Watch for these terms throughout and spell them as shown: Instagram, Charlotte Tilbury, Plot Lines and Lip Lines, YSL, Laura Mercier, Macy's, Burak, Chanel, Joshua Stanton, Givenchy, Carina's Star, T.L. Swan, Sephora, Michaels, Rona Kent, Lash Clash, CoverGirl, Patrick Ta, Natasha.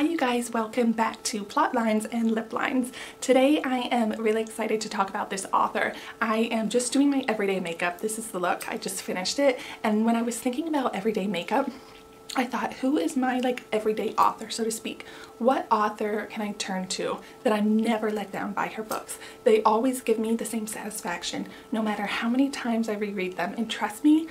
Hi you guys, welcome back to Plot Lines and Lip Lines. Today I am really excited to talk about this author. I am just doing my everyday makeup. This is the look. I just finished it, and when I was thinking about everyday makeup, I thought, who is my everyday author, so to speak? What author can I turn to that I'm never let down by her books? They always give me the same satisfaction no matter how many times I reread them, and trust me,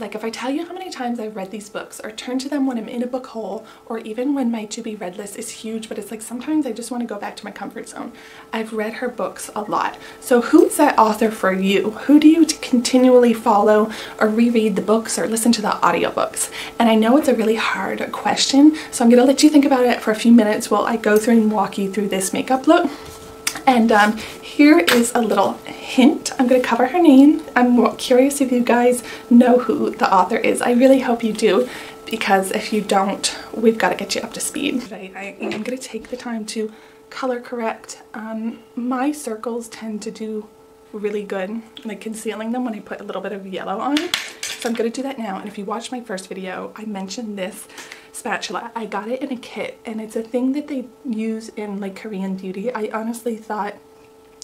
if I tell you how many times I've read these books or turned to them when I'm in a book hole, or even when my to be read list is huge, but it's like sometimes I just want to go back to my comfort zone. I've read her books a lot. So who's that author for you? Who do you continually follow or reread the books or listen to the audiobooks? And I know it's a really hard question, so I'm going to let you think about it for a few minutes while I go through and walk you through this makeup look. And here is a little hint. I'm going to cover her name. I'm curious if you guys know who the author is. I really hope you do, because if you don't, we've got to get you up to speed. I am going to take the time to color correct. My circles tend to do really good, like concealing them when I put a little bit of yellow on. So I'm going to do that now. And if you watched my first video, I mentioned this spatula. I got it in a kit, and it's a thing that they use in Korean beauty. I honestly thought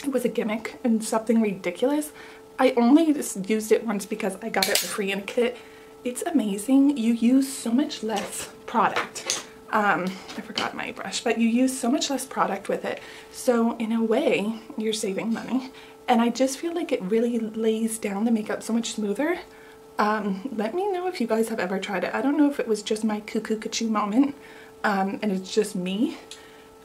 it was a gimmick and something ridiculous. I only just used it once because I got it for free in a kit. It's amazing. You use so much less product. I forgot my brush, but you use so much less product with it. So in a way, you're saving money. And I just feel like it really lays down the makeup so much smoother. Let me know if you guys have ever tried it. I don't know if it was just my cuckoo ka-choo moment, and it's just me.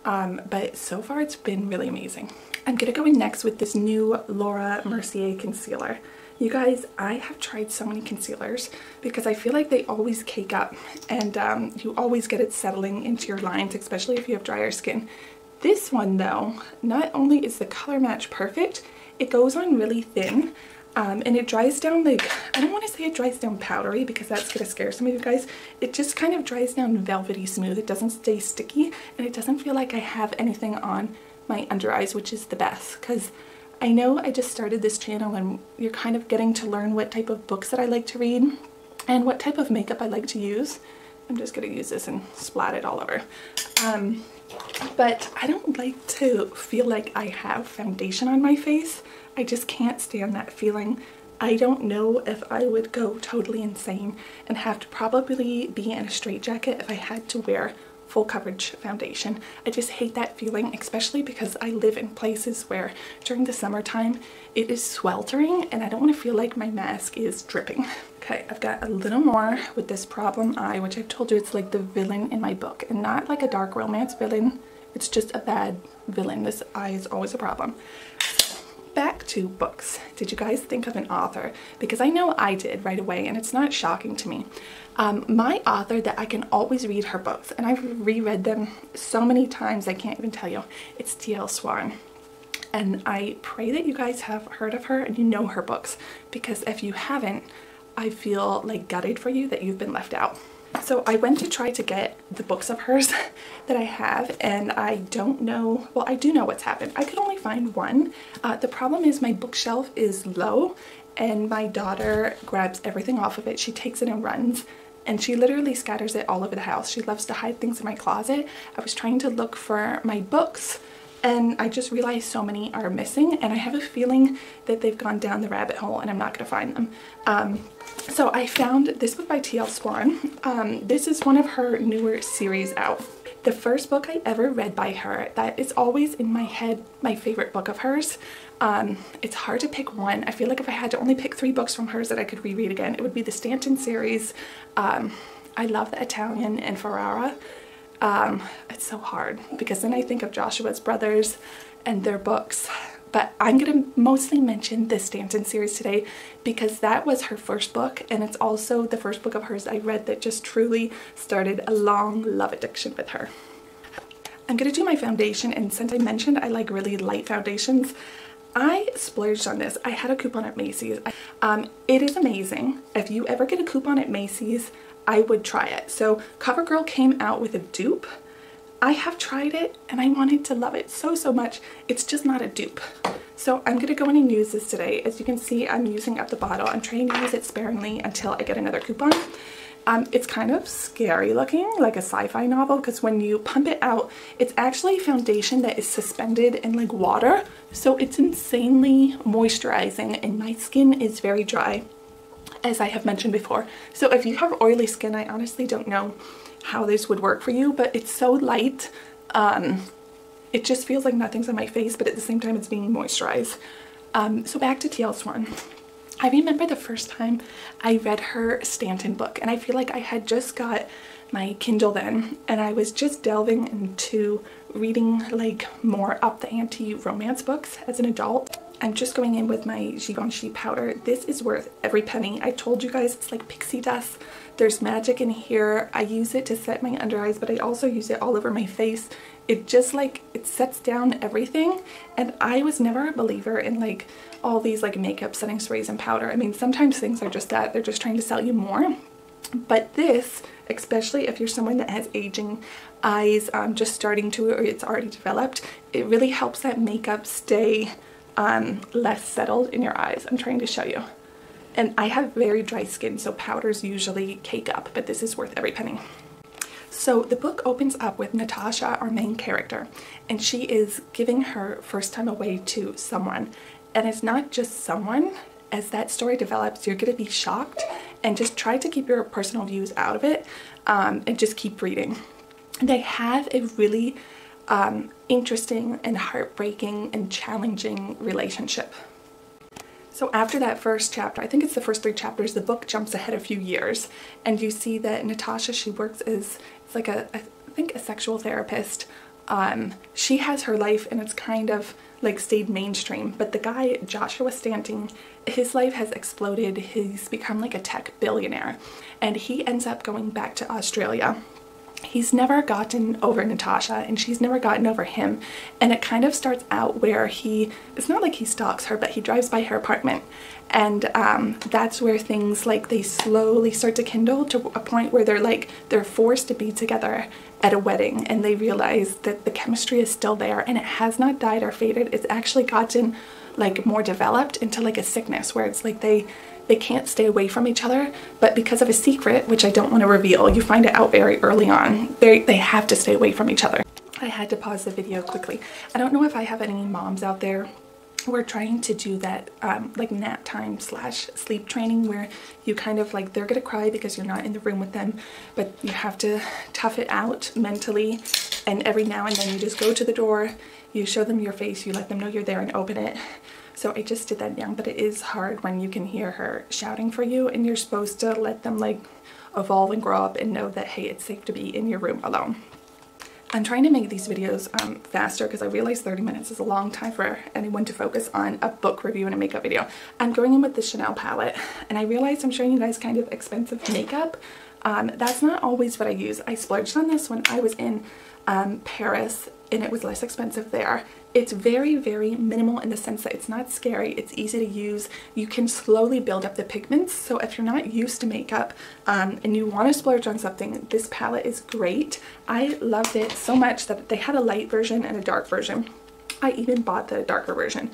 But so far it's been really amazing. I'm gonna go in next with this new Laura Mercier concealer. You guys, I have tried so many concealers because I feel like they always cake up, and you always get it settling into your lines, especially if you have drier skin. This one though, not only is the color match perfect, it goes on really thin, and it dries down, I don't want to say it dries down powdery because that's gonna scare some of you guys. It just kind of dries down velvety smooth. It doesn't stay sticky, and it doesn't feel like I have anything on my under eyes, which is the best, because I know I just started this channel and you're kind of getting to learn what type of books that I like to read and what type of makeup I like to use. I'm just gonna use this and splat it all over. But I don't like to feel like I have foundation on my face. I just can't stand that feeling. I don't know if I would go totally insane and have to probably be in a straitjacket if I had to wear full coverage foundation. I just hate that feeling, especially because I live in places where during the summertime it is sweltering, and I don't want to feel like my mask is dripping. Okay, I've got a little more with this problem eye, which I've told you it's like the villain in my book, and not like a dark romance villain. It's just a bad villain. This eye is always a problem. Back to books. Did you guys think of an author? Because I know I did right away, and it's not shocking to me. My author that I can always read her books, and I've reread them so many times I can't even tell you, it's T.L. Swan. And I pray that you guys have heard of her and you know her books, because if you haven't, I feel gutted for you that you've been left out. So I went to try to get the books of hers that I have, and I don't know, well, I do know what's happened. I could only find one. The problem is my bookshelf is low, and my daughter grabs everything off of it. She takes it and runs, and she literally scatters it all over the house. She loves to hide things in my closet. I was trying to look for my books, and I just realized so many are missing, and I have a feeling that they've gone down the rabbit hole and I'm not going to find them. So I found this book by T.L. Swan. This is one of her newer series out. The first book I ever read by her, that is always in my head my favorite book of hers. It's hard to pick one. I feel like if I had to only pick three books from hers that I could reread again, it would be the Stanton series. I love The Italian and Ferrara. It's so hard because then I think of Joshua's brothers and their books, but I'm gonna mostly mention the Stanton series today because that was her first book, and it's also the first book of hers I read that just truly started a long love addiction with her. I'm gonna do my foundation, and since I mentioned I like really light foundations, I splurged on this. I had a coupon at Macy's. It is amazing. If you ever get a coupon at Macy's, I would try it. So CoverGirl came out with a dupe. I have tried it, and I wanted to love it so much. It's just not a dupe. So I'm gonna go in and use this today. As you can see, I'm using up the bottle. I'm trying to use it sparingly until I get another coupon. It's kind of scary looking, like a sci-fi novel, because when you pump it out, it's actually foundation that is suspended in like water. So it's insanely moisturizing, and my skin is very dry, as I have mentioned before. So if you have oily skin, I honestly don't know how this would work for you, but it's so light. It just feels like nothing's on my face, but at the same time, it's being moisturized. So back to TL Swan. I remember the first time I read her Stanton book, and I feel like I had just got my Kindle then, and I was just delving into reading like more up the ante romance books as an adult. I'm just going in with my Givenchy powder. This is worth every penny. I told you guys it's like pixie dust. There's magic in here. I use it to set my under eyes, but I also use it all over my face. It just like, it sets down everything. And I was never a believer in like all these like makeup setting sprays and powder. I mean, sometimes things are just that. They're just trying to sell you more. But this, especially if you're someone that has aging eyes, just starting to, or it's already developed, it really helps that makeup stay less settled in your eyes. I'm trying to show you. And I have very dry skin, so powders usually cake up, but this is worth every penny. So the book opens up with Natasha, our main character, and she is giving her first time away to someone. And it's not just someone. As that story develops, you're going to be shocked, and just try to keep your personal views out of it, and just keep reading. They have a really interesting and heartbreaking and challenging relationship. So after that first chapter, I think it's the first 3 chapters, the book jumps ahead a few years, and you see that Natasha, she works as, it's like a, I think a sexual therapist. She has her life, and it's kind of like stayed mainstream, but the guy Joshua Stanton, his life has exploded. He's become like a tech billionaire, and he ends up going back to Australia. He's never gotten over Natasha, and she's never gotten over him, and it kind of starts out where he, it's not like he stalks her, but he drives by her apartment, and that's where things like they slowly start to kindle to a point where they're like, they're forced to be together at a wedding, and they realize that the chemistry is still there, and it has not died or faded. It's actually gotten like more developed into like a sickness where it's like they can't stay away from each other, but because of a secret, which I don't want to reveal, you find it out very early on, they have to stay away from each other. I had to pause the video quickly. I don't know if I have any moms out there. We're trying to do that like nap time / sleep training where you kind of like, they're gonna cry because you're not in the room with them, but you have to tough it out mentally, and every now and then you just go to the door, you show them your face, you let them know you're there, and open it. So I just did that now, but it is hard when you can hear her shouting for you, and you're supposed to let them like evolve and grow up and know that, hey, it's safe to be in your room alone. I'm trying to make these videos faster because I realize 30 minutes is a long time for anyone to focus on a book review and a makeup video. I'm going in with the Chanel palette, and I realize I'm showing you guys kind of expensive makeup. That's not always what I use. I splurged on this when I was in Paris, and it was less expensive there. It's very, very minimal in the sense that it's not scary. It's easy to use. You can slowly build up the pigments. So if you're not used to makeup and you want to splurge on something, this palette is great. I loved it so much that they had a light version and a dark version. I even bought the darker version.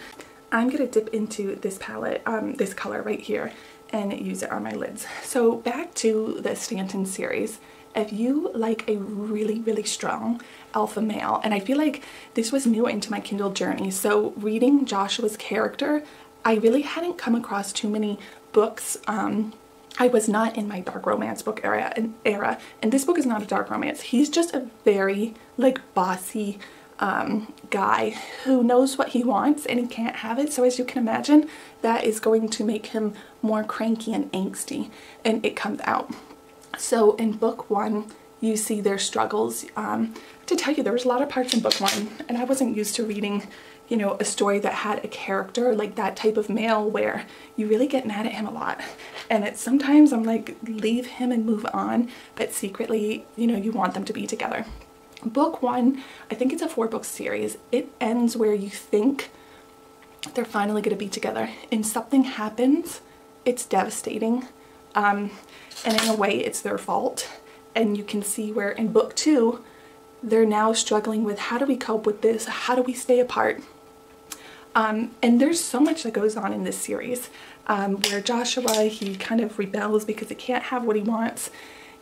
I'm going to dip into this palette, this color right here, and use it on my lids. So back to the Stanton series. If you like a really, really strong alpha male, and I feel like this was new into my Kindle journey, so reading Joshua's character, I really hadn't come across too many books. I was not in my dark romance book era, and this book is not a dark romance. He's just a very like bossy guy who knows what he wants, and he can't have it. So as you can imagine, that is going to make him more cranky and angsty, and it comes out. So in book 1, you see their struggles. To tell you, there was a lot of parts in book 1, and I wasn't used to reading, you know, a story that had a character like that type of male where you really get mad at him a lot. And it's sometimes I'm like, leave him and move on, but secretly, you know, you want them to be together. Book 1, I think it's a 4-book series. It ends where you think they're finally going to be together, and something happens. It's devastating. And in a way it's their fault, and you can see where in book 2 they're now struggling with, how do we cope with this, how do we stay apart, and there's so much that goes on in this series, where Joshua, he kind of rebels because he can't have what he wants,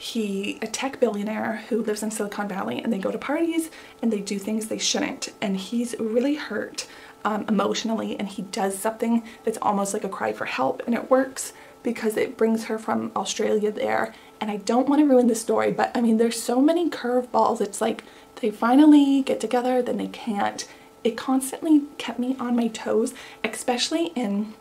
He, a tech billionaire who lives in Silicon Valley, and they go to parties and they do things they shouldn't, and he's really hurt emotionally, and he does something that's almost like a cry for help, and it works because it brings her from Australia there. And I don't want to ruin the story, but I mean, there's so many curveballs. It's like they finally get together, then they can't. It constantly kept me on my toes, especially in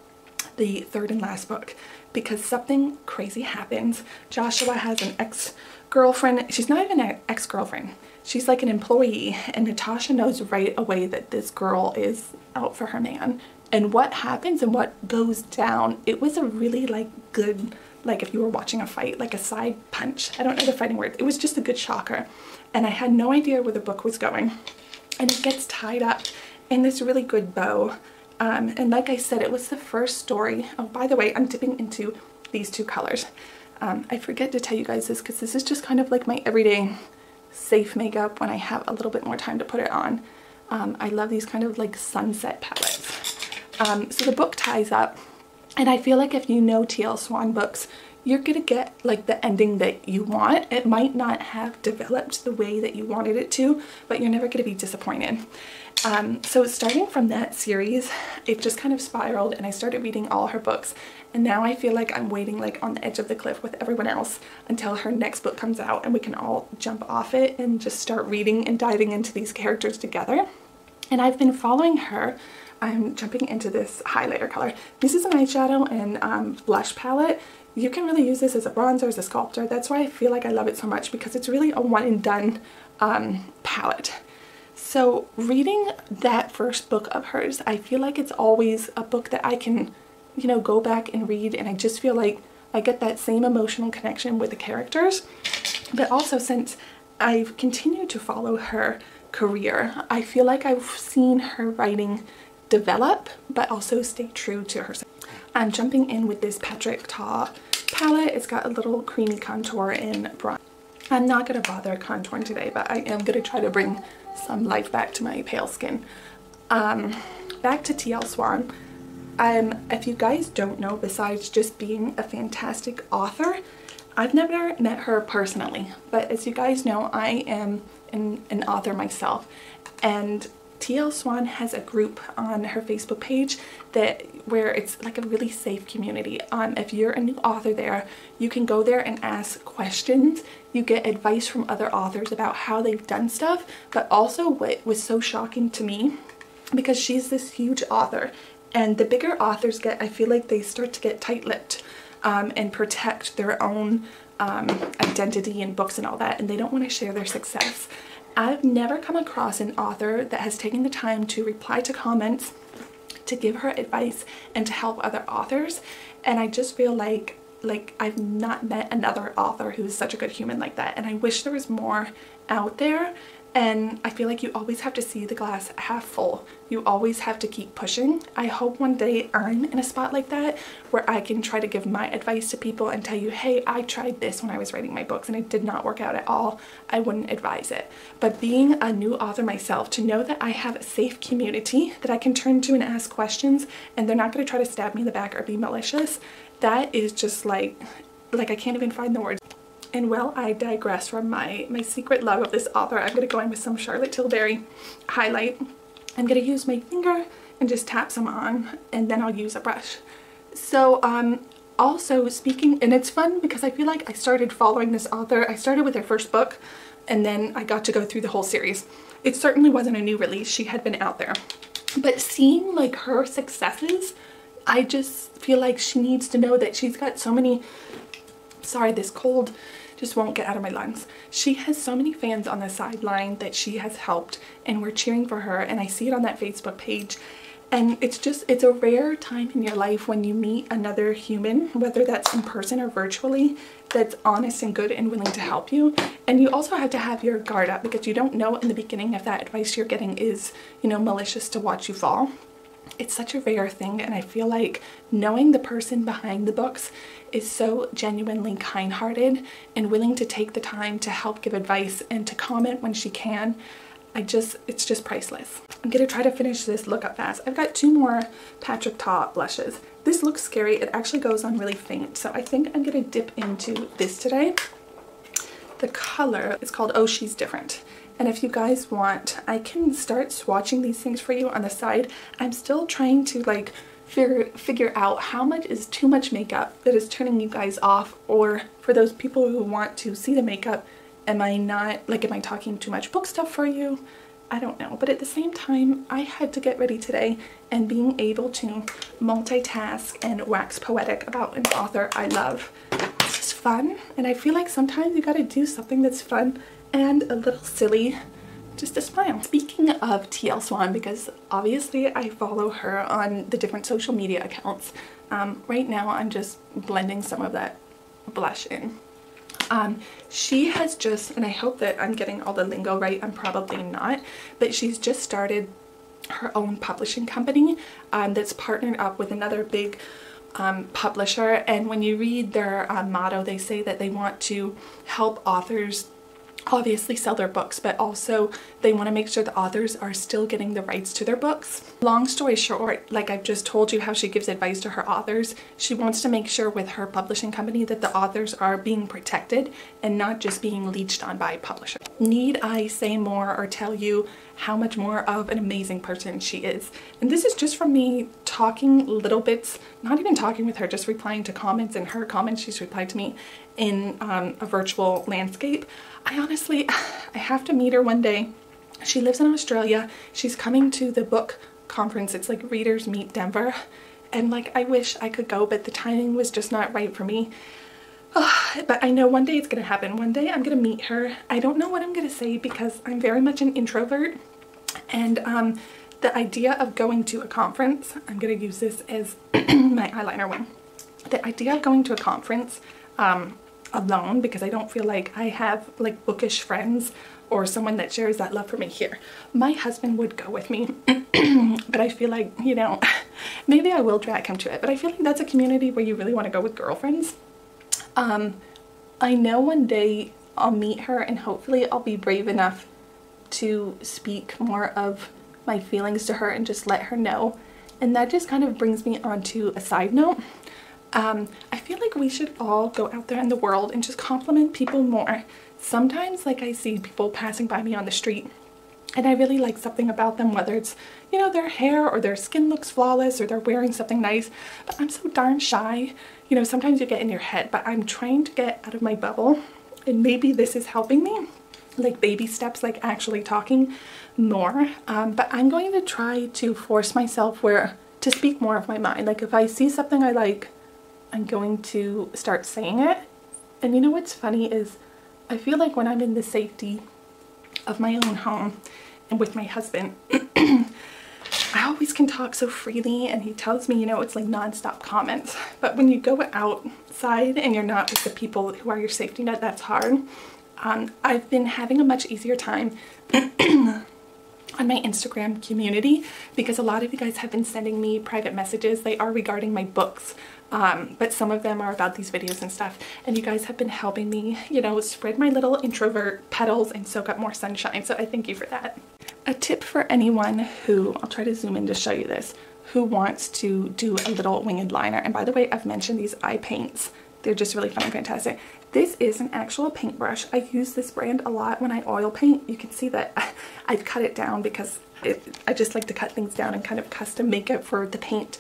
the third and last book, because something crazy happens. Joshua has an ex-girlfriend. She's not even an ex-girlfriend. She's like an employee, and Natasha knows right away that this girl is out for her man. And what happens and what goes down, it was a really like good, like if you were watching a fight, like a side punch. I don't know the fighting words. It was just a good shocker. And I had no idea where the book was going. And it gets tied up in this really good bow. And like I said, it was the first story. Oh, by the way, I'm dipping into these two colors. I forget to tell you guys this because this is just kind of like my everyday safe makeup when I have a little bit more time to put it on. I love these kind of like sunset palettes. So the book ties up, and I feel like if you know T.L. Swan books, you're gonna get like the ending that you want. It might not have developed the way that you wanted it to, but you're never gonna be disappointed. So starting from that series, it just kind of spiraled, and I started reading all her books, and now I feel like I'm waiting like on the edge of the cliff with everyone else until her next book comes out and we can all jump off it and just start reading and diving into these characters together. And I've been following her. I'm jumping into this highlighter color. This is an eyeshadow and blush palette. You can really use this as a bronzer, as a sculptor. That's why I feel like I love it so much, because it's really a one and done palette. So reading that first book of hers, I feel like it's always a book that I can, you know, go back and read, and I just feel like I get that same emotional connection with the characters. But also, since I've continued to follow her career, I feel like I've seen her writing develop, but also stay true to herself. I'm jumping in with this Patrick Ta palette. It's got a little creamy contour in bronze. I'm not going to bother contouring today, but I am going to try to bring some life back to my pale skin. Back to T.L. Swan. If you guys don't know, besides just being a fantastic author, I've never met her personally. But as you guys know, I am an author myself. And T.L. Swan has a group on her Facebook page where it's like a really safe community. If you're a new author there, you can go there and ask questions. You get advice from other authors about how they've done stuff, but also what was so shocking to me, because she's this huge author, and the bigger authors get, I feel like they start to get tight-lipped and protect their own identity in books and all that, and they don't want to share their success. I've never come across an author that has taken the time to reply to comments, to give her advice, and to help other authors. And I just feel like I've not met another author who's such a good human like that. And I wish there was more out there. And I feel like you always have to see the glass half full. You always have to keep pushing. I hope one day I'm in a spot like that where I can try to give my advice to people and tell you, hey, I tried this when I was writing my books and it did not work out at all. I wouldn't advise it. But being a new author myself, to know that I have a safe community that I can turn to and ask questions, and they're not going to try to stab me in the back or be malicious, that is just like I can't even find the words. And while I digress from my secret love of this author, I'm going to go in with some Charlotte Tilbury highlight. I'm going to use my finger and just tap some on, and then I'll use a brush. So also speaking, and it's fun because I feel like I started following this author. I started with her first book, and then I got to go through the whole series. It certainly wasn't a new release. She had been out there. But seeing like her successes, I just feel like she needs to know that she's got so many... Sorry, this cold just won't get out of my lungs. She has so many fans on the sideline that she has helped, and we're cheering for her, and I see it on that Facebook page. And it's just, it's a rare time in your life when you meet another human, whether that's in person or virtually, that's honest and good and willing to help you. And you also have to have your guard up, because you don't know in the beginning if that advice you're getting is, you know, malicious to watch you fall. It's such a rare thing, and I feel like knowing the person behind the books is so genuinely kind-hearted and willing to take the time to help give advice and to comment when she can. It's just priceless. I'm gonna try to finish this look up fast. I've got two more Patrick Ta blushes. This looks scary. It actually goes on really faint, so I think I'm gonna dip into this today. The color is called Oh She's Different. And if you guys want, I can start swatching these things for you on the side. I'm still trying to like figure out how much is too much makeup that is turning you guys off, or for those people who want to see the makeup, am I talking too much book stuff for you? I don't know. But at the same time, I had to get ready today, and being able to multitask and wax poetic about an author I love, it's just fun. And I feel like sometimes you gotta do something that's fun and a little silly just to smile. Speaking of TL Swan, because obviously I follow her on the different social media accounts, right now I'm just blending some of that blush in. She has just, and I hope that I'm getting all the lingo right, I'm probably not, but she's just started her own publishing company that's partnered up with another big publisher. And when you read their motto, they say that they want to help authors obviously sell their books, but also they want to make sure the authors are still getting the rights to their books. Long story short, like I've just told you how she gives advice to her authors, she wants to make sure with her publishing company that the authors are being protected and not just being leached on by publishers. Need I say more or tell you how much more of an amazing person she is? And this is just from me talking little bits, not even talking with her, just replying to comments and her comments. She's replied to me in a virtual landscape. I have to meet her one day. She lives in Australia. She's coming to the book conference. It's like Readers Meet Denver. And like, I wish I could go, but the timing was just not right for me. But I know one day it's gonna happen. One day I'm gonna meet her. I don't know what I'm gonna say because I'm very much an introvert. And the idea of going to a conference, I'm gonna use this as my eyeliner wing. The idea of going to a conference alone, because I don't feel like I have like bookish friends or someone that shares that love for me here. My husband would go with me, but I feel like, you know, maybe I will drag him to it, but I feel like that's a community where you really want to go with girlfriends. I know one day I'll meet her and hopefully I'll be brave enough to speak more of my feelings to her and just let her know. And that just kind of brings me on to a side note. I feel like we should all go out there in the world and just compliment people more. Sometimes, like, I see people passing by me on the street and I really like something about them, whether it's, you know, their hair or their skin looks flawless or they're wearing something nice, but I'm so darn shy. You know, sometimes you get in your head, but I'm trying to get out of my bubble, and maybe this is helping me, like baby steps, like actually talking more. But I'm going to try to force myself to speak more of my mind. Like, if I see something I like, I'm going to start saying it. And you know what's funny is I feel like when I'm in the safety of my own home and with my husband, I always can talk so freely, and he tells me, you know, it's like non-stop comments. But when you go outside and you're not with the people who are your safety net, that's hard. I've been having a much easier time on my Instagram community because a lot of you guys have been sending me private messages. They are regarding my books, but some of them are about these videos and stuff, and you guys have been helping me, you know, spread my little introvert petals and soak up more sunshine, so I thank you for that. A tip for anyone who, I'll try to zoom in to show you this, who wants to do a little winged liner, and by the way, I've mentioned these eye paints, they're just really fun and fantastic. This is an actual paintbrush. I use this brand a lot when I oil paint. You can see that I've cut it down because I just like to cut things down and kind of custom make it for the paint,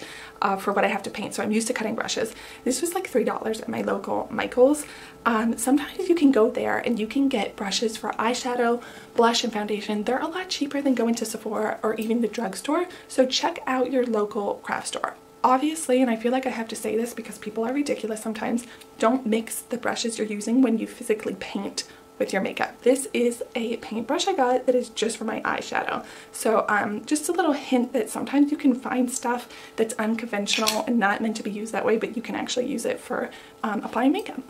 for what I have to paint. So I'm used to cutting brushes. This was like $3 at my local Michaels. Sometimes you can go there and you can get brushes for eyeshadow, blush, and foundation. They're a lot cheaper than going to Sephora or even the drugstore. So check out your local craft store. Obviously, and I feel like I have to say this because people are ridiculous sometimes, don't mix the brushes you're using when you physically paint with your makeup. This is a paintbrush I got that is just for my eyeshadow. So just a little hint that sometimes you can find stuff that's unconventional and not meant to be used that way, but you can actually use it for applying makeup.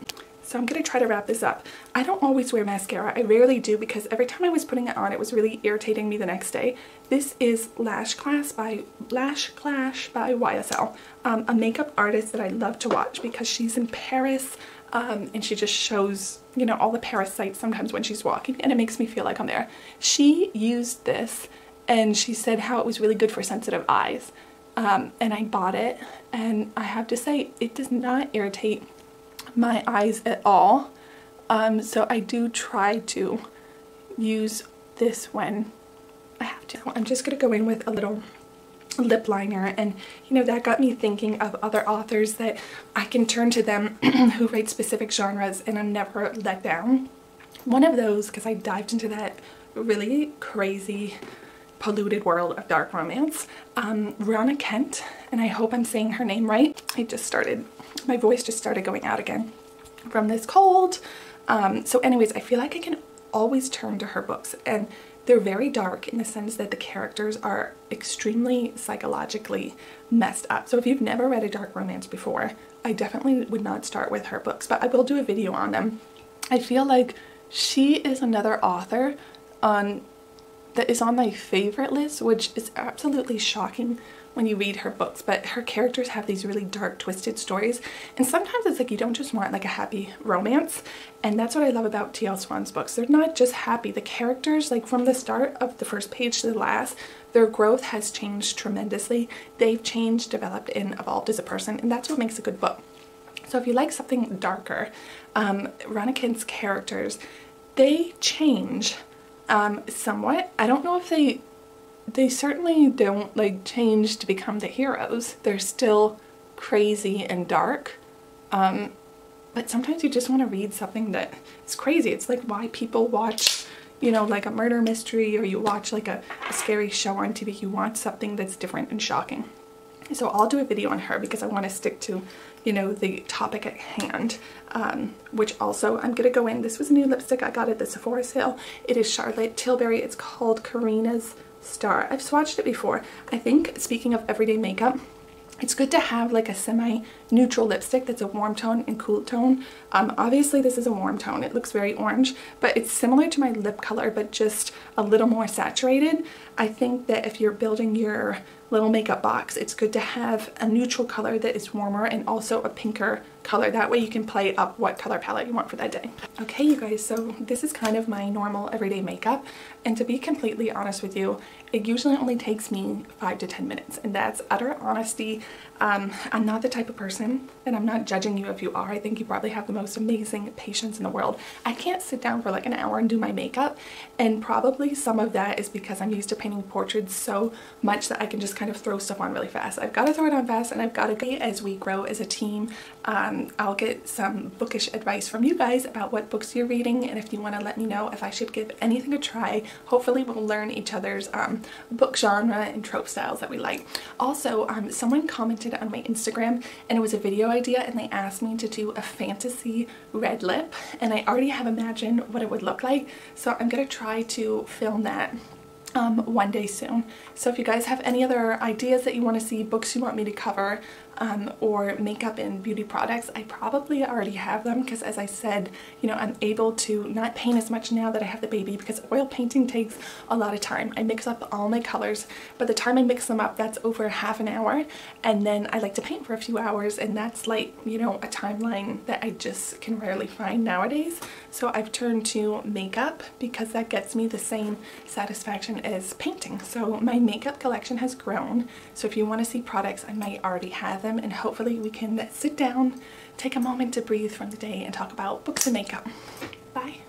So I'm going to try to wrap this up. I don't always wear mascara. I rarely do because every time I was putting it on, it was really irritating me the next day. This is Lash Clash by YSL, a makeup artist that I love to watch because she's in Paris, and she just shows, you know, all the Paris sights sometimes when she's walking, and it makes me feel like I'm there. She used this and she said how it was really good for sensitive eyes, and I bought it, and I have to say it does not irritate my eyes at all. So I do try to use this when I have to. I'm just gonna go in with a little lip liner, and you know, that got me thinking of other authors that I can turn to them who write specific genres and I'm never let down. One of those, because I dived into that really crazy polluted world of dark romance, Rona Kent, and I hope I'm saying her name right. My voice just started going out again from this cold. So anyways, I feel like I can always turn to her books, and they're very dark in the sense that the characters are extremely psychologically messed up. So if you've never read a dark romance before, I definitely would not start with her books, but I will do a video on them. I feel like she is another author that is on my favorite list, which is absolutely shocking when you read her books, but her characters have these really dark, twisted stories. And sometimes it's like, you don't just want like a happy romance. And that's what I love about T.L. Swan's books. They're not just happy. The characters, like from the start of the first page to the last, their growth has changed tremendously. They've changed, developed, and evolved as a person. And that's what makes a good book. So if you like something darker, Rona Kent's characters, they change somewhat. I don't know if they certainly don't like change to become the heroes. They're still crazy and dark, but sometimes you just want to read something that is crazy. It's like why people watch, you know, like a murder mystery, or you watch like a scary show on TV. You want something that's different and shocking. So I'll do a video on her because I want to stick to, you know, the topic at hand, which also I'm going to go in. This was a new lipstick I got at the Sephora sale. It is Charlotte Tilbury. It's called Carina's Star. I've swatched it before. I think, speaking of everyday makeup, it's good to have like a semi-neutral lipstick that's a warm tone and cool tone. Obviously this is a warm tone. It looks very orange, but it's similar to my lip color, but just a little more saturated. I think that if you're building your little makeup box, it's good to have a neutral color that is warmer and also a pinker color. That way you can play up what color palette you want for that day. Okay, you guys, so this is kind of my normal everyday makeup. And to be completely honest with you, it usually only takes me 5 to 10 minutes. And that's utter honesty. I'm not the type of person, and I'm not judging you if you are. I think you probably have the most amazing patience in the world. I can't sit down for like an hour and do my makeup. And probably some of that is because I'm used to painting portraits so much that I can just kind of throw stuff on really fast. I've got to throw it on fast, and I've got to be, as we grow as a team, I'll get some bookish advice from you guys about what books you're reading, and if you want to let me know if I should give anything a try. Hopefully we'll learn each other's book genre and trope styles that we like. Also, someone commented on my Instagram, and it was a video idea, and they asked me to do a fantasy red lip, and I already have imagined what it would look like, so I'm gonna try to film that one day soon. So if you guys have any other ideas that you want to see, books you want me to cover, or makeup and beauty products, I probably already have them because, as I said, you know, I'm able to not paint as much now that I have the baby because oil painting takes a lot of time. I mix up all my colors. By the time I mix them up, that's over half an hour, and then I like to paint for a few hours, and that's like, you know, a timeline that I just can rarely find nowadays. So I've turned to makeup because that gets me the same satisfaction as painting. So my makeup collection has grown. So if you want to see products, I might already have them, and hopefully we can sit down, take a moment to breathe from the day, and talk about books and makeup. Bye.